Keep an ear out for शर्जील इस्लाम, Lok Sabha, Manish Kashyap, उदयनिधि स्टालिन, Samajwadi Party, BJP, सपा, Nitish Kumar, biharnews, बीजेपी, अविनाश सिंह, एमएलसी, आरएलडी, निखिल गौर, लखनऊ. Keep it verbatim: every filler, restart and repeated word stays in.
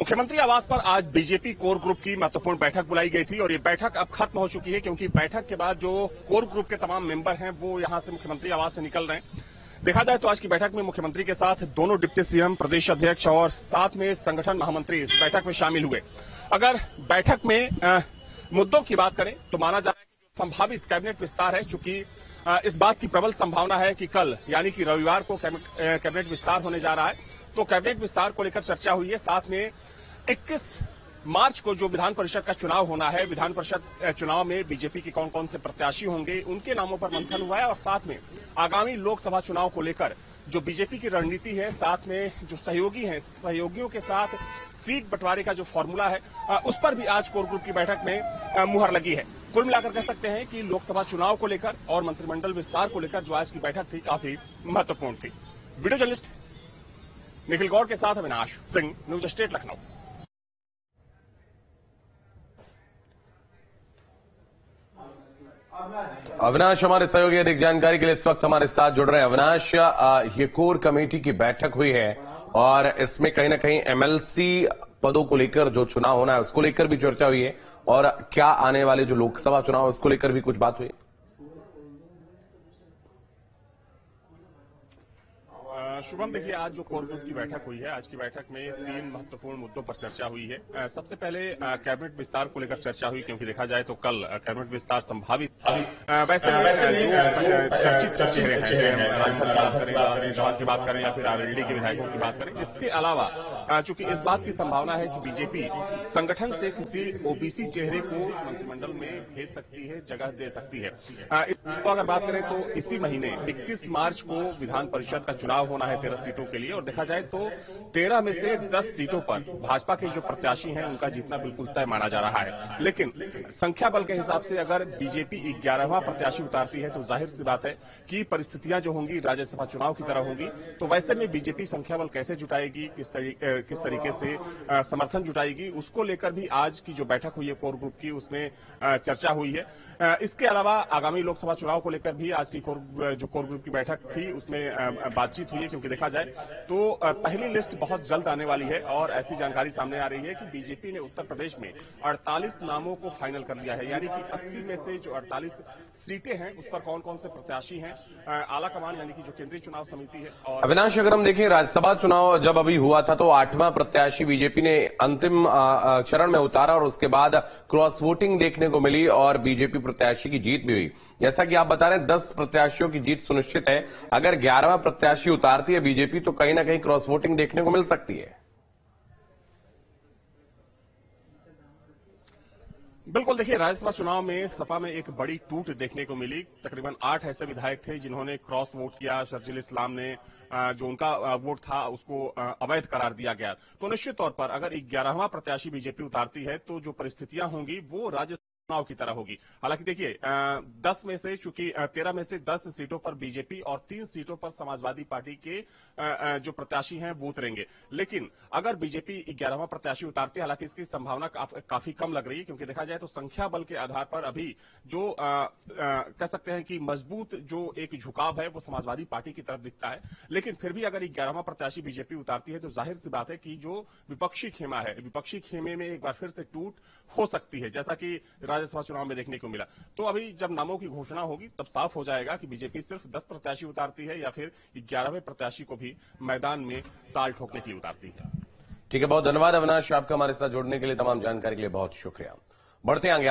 मुख्यमंत्री आवास पर आज बीजेपी कोर ग्रुप की महत्वपूर्ण बैठक बुलाई गई थी और ये बैठक अब खत्म हो चुकी है, क्योंकि बैठक के बाद जो कोर ग्रुप के तमाम मेंबर हैं वो यहां से मुख्यमंत्री आवास से निकल रहे हैं। देखा जाए तो आज की बैठक में मुख्यमंत्री के साथ दोनों डिप्टी सीएम, प्रदेश अध्यक्ष और साथ में संगठन महामंत्री इस बैठक में शामिल हुए। अगर बैठक में आ, मुद्दों की बात करें तो माना जा रहा है कि संभावित कैबिनेट विस्तार है, चूंकि इस बात की प्रबल संभावना है कि कल यानी कि रविवार को कैबिनेट विस्तार होने जा रहा है, तो कैबिनेट विस्तार को लेकर चर्चा हुई है। साथ में इक्कीस मार्च को जो विधान परिषद का चुनाव होना है, विधान परिषद चुनाव में बीजेपी के कौन कौन से प्रत्याशी होंगे उनके नामों पर मंथन हुआ है और साथ में आगामी लोकसभा चुनाव को लेकर जो बीजेपी की रणनीति है, साथ में जो सहयोगी हैं, सहयोगियों के साथ सीट बंटवारे का जो फॉर्मूला है उस पर भी आज कोर ग्रुप की बैठक में मुहर लगी है। कुल मिलाकर कह सकते हैं कि लोकसभा चुनाव को लेकर और मंत्रिमंडल विस्तार को लेकर जो आज की बैठक थी काफी महत्वपूर्ण थी। वीडियो जर्नलिस्ट निखिल गौर के साथ अविनाश सिंह, न्यूज स्टेट, लखनऊ। अविनाश हमारे सहयोगी अधिक जानकारी के लिए इस वक्त हमारे साथ जुड़ रहे हैं। अविनाश, ये कोर कमेटी की बैठक हुई है और इसमें कहीं ना कहीं एमएलसी पदों को लेकर जो चुनाव होना है उसको लेकर भी चर्चा हुई है और क्या आने वाले जो लोकसभा चुनाव उसको लेकर भी कुछ बात हुई। शुभम, देखिए आज जो कोर ग्रुप की बैठक हुई है, आज की बैठक में तीन महत्वपूर्ण मुद्दों पर चर्चा हुई है। सबसे पहले कैबिनेट विस्तार को लेकर चर्चा हुई, क्योंकि देखा जाए तो कल कैबिनेट विस्तार संभावित था। वैसे चर्चित चेहरे हैं, जयराम की बात करें या फिर आरएलडी के विधायकों की बात करें। इसके अलावा चूंकि इस बात की संभावना है कि बीजेपी संगठन से किसी ओबीसी चेहरे को मंत्रिमंडल में भेज सकती है, जगह दे सकती है। अगर बात करें तो इसी महीने इक्कीस मार्च को विधान परिषद का चुनाव होना है तेरह सीटों के लिए और देखा जाए तो तेरह में से दस सीटों पर भाजपा के जो प्रत्याशी हैं उनका जीतना बिल्कुल तय माना जा रहा है। लेकिन संख्या बल के हिसाब से अगर बीजेपी ग्यारहवां प्रत्याशी उतारती है तो जाहिर सी बात है कि परिस्थितियां जो होंगी राज्यसभा चुनाव की तरह होंगी। तो वैसे में बीजेपी संख्या बल कैसे जुटाएगी, किस तरीके किस तरीके से समर्थन जुटाएगी, उसको लेकर भी आज की जो बैठक हुई है कोर ग्रुप की उसमें चर्चा हुई है। इसके अलावा आगामी लोकसभा चुनाव को लेकर भी आज की जो कोर ग्रुप की बैठक थी उसमें बातचीत हुई, क्योंकि देखा जाए तो पहली लिस्ट बहुत जल्द आने वाली है और ऐसी जानकारी सामने आ रही है कि बीजेपी ने उत्तर प्रदेश में अड़तालीस नामों को फाइनल कर लिया है, यानी कि अस्सी में से जो अड़तालीस सीटें हैं उस पर कौन कौन से प्रत्याशी हैं आला कमान यानी कि जो केंद्रीय चुनाव समिति है। और अविनाश, अगर हम देखें राज्यसभा चुनाव जब अभी हुआ था तो आठवां प्रत्याशी बीजेपी ने अंतिम चरण में उतारा और उसके बाद क्रॉस वोटिंग देखने को मिली और बीजेपी प्रत्याशी की जीत भी हुई। जैसा कि आप बता रहे हैं दस प्रत्याशियों की जीत सुनिश्चित है, अगर ग्यारहवां प्रत्याशी उतार है बीजेपी तो कहीं ना कहीं क्रॉस वोटिंग देखने को मिल सकती है। बिल्कुल, देखिए राज्यसभा चुनाव में सपा में एक बड़ी टूट देखने को मिली। तकरीबन आठ ऐसे विधायक थे जिन्होंने क्रॉस वोट किया। शर्जील इस्लाम ने जो उनका वोट था उसको अवैध करार दिया गया। तो निश्चित तौर पर अगर ग्यारहवां प्रत्याशी बीजेपी उतारती है तो जो परिस्थितियां होंगी वो राज्य चुनाव की तरह होगी। हालांकि देखिए दस में से चूंकि तेरह में से दस सीटों पर बीजेपी और तीन सीटों पर समाजवादी पार्टी के आ, जो प्रत्याशी हैं वो उतरेंगे। लेकिन अगर बीजेपी ग्यारहवां प्रत्याशी उतारती है, हालांकि इसकी संभावना काफ, काफी कम लग रही है, क्योंकि देखा जाए तो संख्या बल के आधार पर अभी जो आ, आ, कह सकते हैं कि मजबूत जो एक झुकाव है वो समाजवादी पार्टी की तरफ दिखता है। लेकिन फिर भी अगर ग्यारहवां प्रत्याशी बीजेपी उतारती है तो जाहिर सी बात है कि जो विपक्षी खेमा है, विपक्षी खेमे में एक बार फिर से टूट हो सकती है, जैसा कि राज्यसभा चुनाव में देखने को मिला। तो अभी जब नामों की घोषणा होगी तब साफ हो जाएगा कि बीजेपी सिर्फ दस प्रत्याशी उतारती है या फिर ग्यारहवें प्रत्याशी को भी मैदान में ताल ठोकने के लिए उतारती है। ठीक है, बहुत धन्यवाद अविनाश, आपका हमारे साथ जुड़ने के लिए, तमाम जानकारी के लिए बहुत शुक्रिया। बढ़ते आगे।